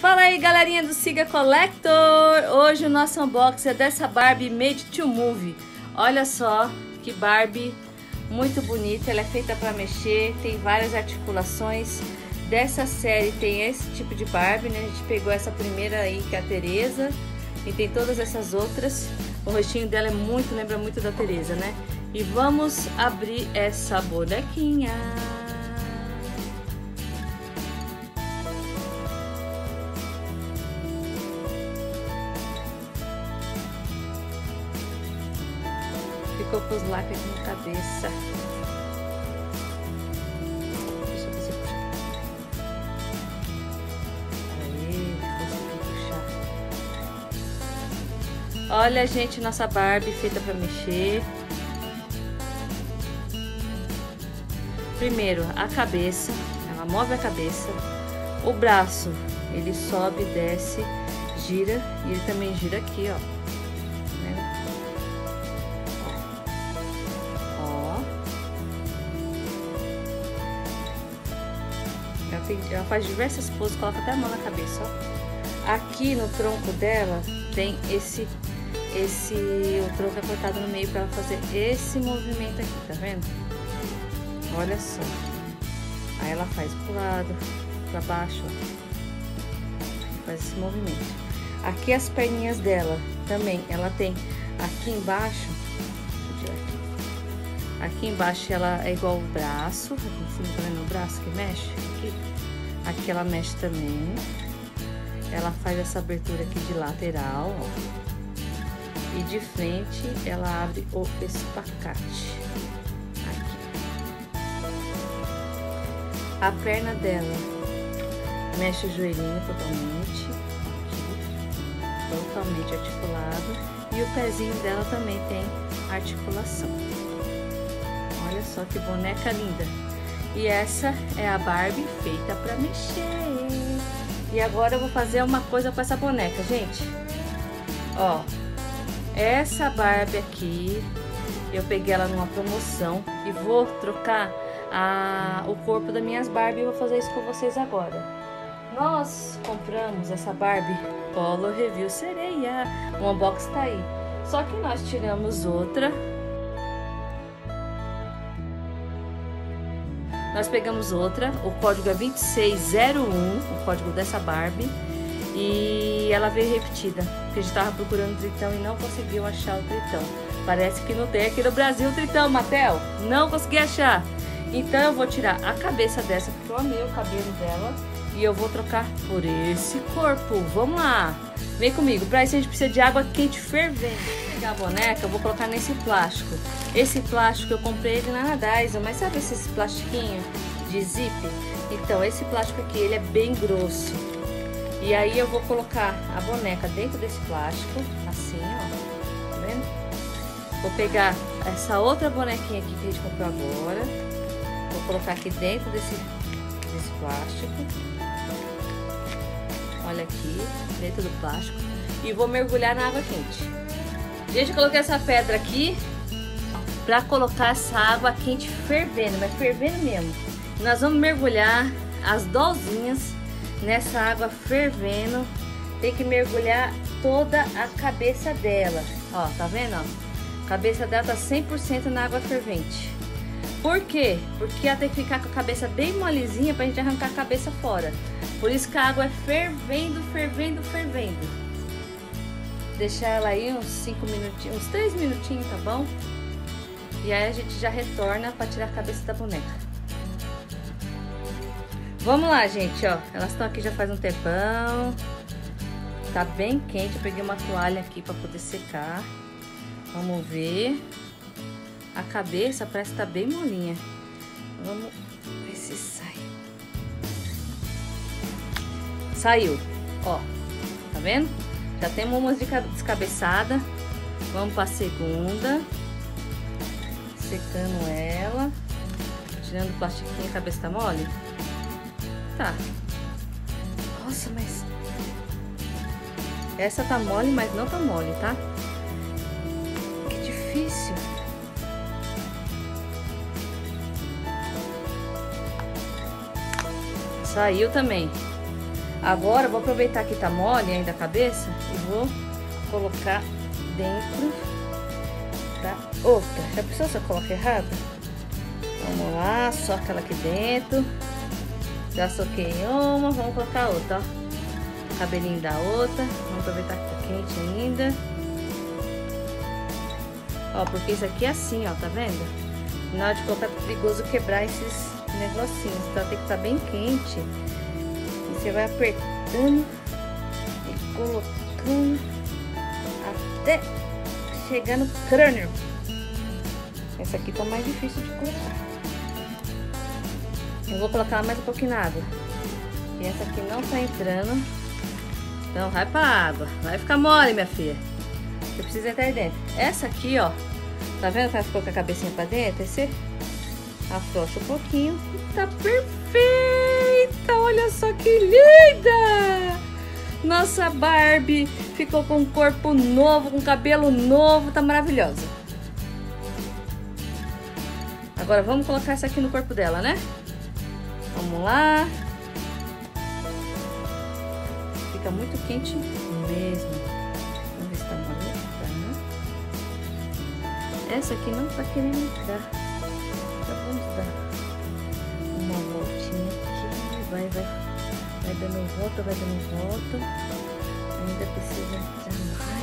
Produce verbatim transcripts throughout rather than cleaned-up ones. Fala aí, galerinha do Siga Collector! Hoje o nosso unboxing é dessa Barbie Made to Move. Olha só que Barbie muito bonita, ela é feita para mexer, tem várias articulações. Dessa série tem esse tipo de Barbie, né? A gente pegou essa primeira aí, que é a Tereza, e tem todas essas outras. O rostinho dela é muito, lembra muito da Tereza, né? E vamos abrir essa bonequinha. Ficou com os lápis aqui na cabeça. Deixa eu conseguir puxar. Aí, consegui puxar. Olha, gente, nossa Barbie feita pra mexer. Primeiro, a cabeça. Ela move a cabeça. O braço, ele sobe, desce, gira. E ele também gira aqui, ó. Ela faz diversas poses, coloca até a mão na cabeça, ó. Aqui no tronco dela tem esse, esse, o tronco é cortado no meio para ela fazer esse movimento aqui, tá vendo? Olha só. Aí ela faz pro lado, para baixo, ó. Faz esse movimento. Aqui as perninhas dela também, ela tem aqui embaixo, deixa eu tirar aqui. Aqui embaixo ela é igual o braço, aqui em cima tá vendo o braço que mexe? Aqui. Aqui ela mexe também. Ela faz essa abertura aqui de lateral, ó. E de frente ela abre o espacate. Aqui. A perna dela mexe o joelhinho totalmente. Aqui. Totalmente articulado. E o pezinho dela também tem articulação. Olha só que boneca linda. E essa é a Barbie feita pra mexer. E agora eu vou fazer uma coisa com essa boneca, gente. Ó, essa Barbie aqui, eu peguei ela numa promoção e vou trocar a, o corpo das minhas Barbie. E vou fazer isso com vocês agora. Nós compramos essa Barbie Color Reveal Sereia. O unboxing tá aí. Só que nós tiramos outra... Nós pegamos outra, o código é vinte e seis zero um, o código dessa Barbie, e ela veio repetida, porque a gente tava procurando o Tritão e não conseguiu achar o Tritão. Parece que não tem aqui no Brasil o Tritão, Mattel, não consegui achar. Então eu vou tirar a cabeça dessa, porque eu amei o cabelo dela, e eu vou trocar por esse corpo. Vamos lá, vem comigo, pra isso a gente precisa de água quente fervendo. A boneca eu vou colocar nesse plástico. Esse plástico eu comprei ele na Nadaisa, mas sabe esse plastiquinho de zip? Então esse plástico aqui, ele é bem grosso, e aí eu vou colocar a boneca dentro desse plástico, assim, ó, tá vendo? Vou pegar essa outra bonequinha aqui que a gente comprou agora, vou colocar aqui dentro desse, desse plástico, olha aqui, dentro do plástico, e vou mergulhar na água quente. Gente, eu coloquei essa pedra aqui pra colocar essa água quente fervendo, mas fervendo mesmo. Nós vamos mergulhar as dollzinhas nessa água fervendo. Tem que mergulhar toda a cabeça dela. Ó, tá vendo? Ó? A cabeça dela tá cem por cento na água fervente. Por quê? Porque ela tem que ficar com a cabeça bem molezinha pra gente arrancar a cabeça fora. Por isso que a água é fervendo, fervendo, fervendo. Deixar ela aí uns cinco minutinhos, uns três minutinhos, tá bom? E aí a gente já retorna pra tirar a cabeça da boneca. Vamos lá, gente, ó. Elas estão aqui já faz um tempão. Tá bem quente. Eu peguei uma toalha aqui pra poder secar. Vamos ver. A cabeça parece que tá bem molinha. Vamos ver se sai. Saiu. Ó, tá vendo? Já temos uma descabeçada. Vamos para a segunda. Secando ela. Tirando o plastiquinho, a cabeça tá mole? Tá. Nossa, mas... Essa tá mole, mas não tá mole, tá? Que difícil. Saiu também. Agora eu vou aproveitar que tá mole ainda a cabeça e vou colocar dentro da outra. Já pensou se eu coloco errado? Vamos lá, soca ela aqui dentro. Já soquei uma, vamos colocar a outra, ó. Cabelinho da outra. Vamos aproveitar que tá quente ainda. Ó, porque isso aqui é assim, ó, tá vendo? Na hora de colocar, é perigoso quebrar esses negocinhos. Então tem que estar bem quente. E você vai apertando e colocando até chegar no crânio. Essa aqui tá mais difícil de colocar. Eu vou colocar mais um pouquinho na água. E essa aqui não tá entrando. Então vai pra água. Vai ficar mole, minha filha. Você precisa entrar aí dentro. Essa aqui, ó. Tá vendo que ela ficou com a cabecinha pra dentro? Esse afrouxa um pouquinho. E tá perfeita! Olha só que linda! Nossa Barbie ficou com um corpo novo, com cabelo novo. Tá maravilhosa. Agora vamos colocar essa aqui no corpo dela, né? Vamos lá. Fica muito quente mesmo. Vamos ver se tá molhada. Essa aqui não tá querendo entrar. Então vamos dar uma voltinha aqui. Vai, vai. Vai dando volta, vai dando volta. Ainda precisa entrar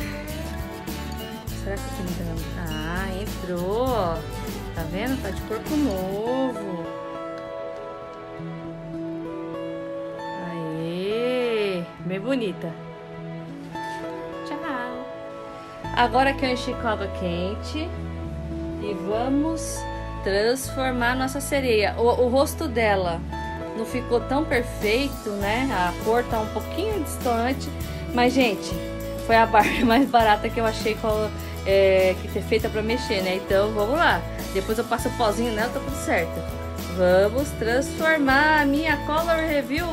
mais. Será que aqui não dá? Ah, entrou. Tá vendo? Tá de corpo novo. Aê! Bem bonita. Tchau! Agora que eu enchi com água quente. E vamos transformar nossa sereia. O, o rosto dela não ficou tão perfeito, né? A cor tá um pouquinho distante. Mas, gente, foi a Barbie mais barata que eu achei com a, é, que ter feita pra mexer, né? Então, vamos lá. Depois eu passo o pozinho nela, tá tudo certo. Vamos transformar a minha Color Review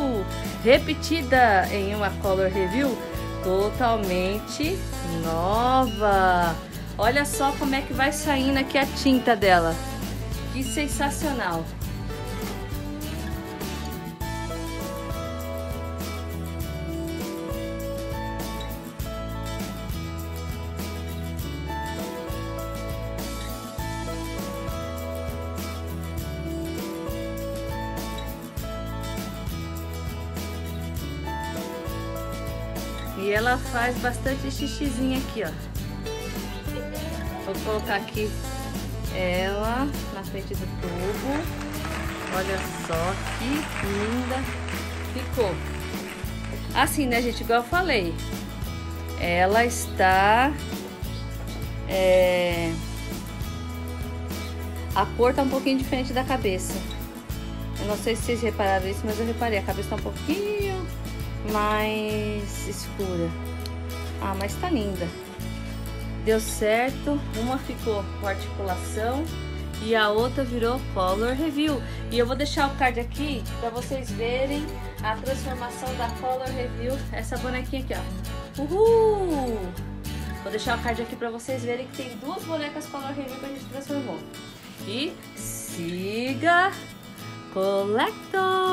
repetida em uma Color Review totalmente nova. Olha só como é que vai saindo aqui a tinta dela. Que sensacional. E ela faz bastante xixizinho aqui, ó. Vou colocar aqui ela na frente do tubo. Olha só que linda ficou. Assim, né, gente? Igual eu falei. Ela está... É... A cor tá um pouquinho diferente da cabeça. Eu não sei se vocês repararam isso, mas eu reparei. A cabeça tá um pouquinho... mais escura. Ah, mas tá linda. Deu certo. Uma ficou com articulação e a outra virou Color Review. E eu vou deixar o card aqui para vocês verem a transformação da Color Review. Essa bonequinha aqui, ó. Uhul! Vou deixar o card aqui para vocês verem que tem duas bonecas Color Review que a gente transformou. E siga Collector!